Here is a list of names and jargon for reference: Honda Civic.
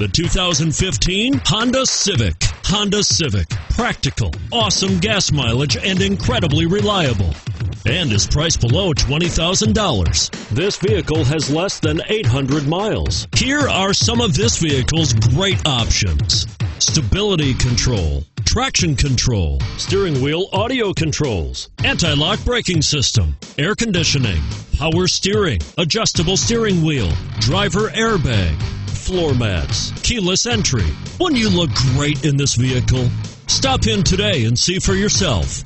The 2015 Honda Civic. Honda Civic. Practical, awesome gas mileage, and incredibly reliable. And is priced below $20,000. This vehicle has less than 800 miles. Here are some of this vehicle's great options: stability control, traction control, steering wheel audio controls, anti-lock braking system, air conditioning, power steering, adjustable steering wheel, driver airbag, floor mats, keyless entry. Wouldn't you look great in this vehicle? Stop in today and see for yourself.